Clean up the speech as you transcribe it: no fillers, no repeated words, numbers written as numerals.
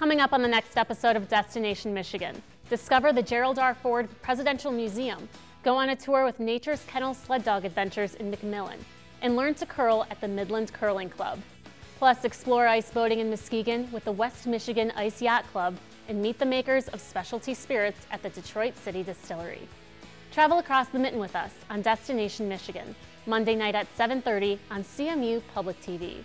Coming up on the next episode of Destination Michigan, discover the Gerald R. Ford Presidential Museum, go on a tour with Nature's Kennel Sled Dog Adventures in McMillan, and learn to curl at the Midland Curling Club. Plus, explore ice boating in Muskegon with the West Michigan Ice Yacht Club and meet the makers of specialty spirits at the Detroit City Distillery. Travel across the mitten with us on Destination Michigan, Monday night at 7:30 on CMU Public TV.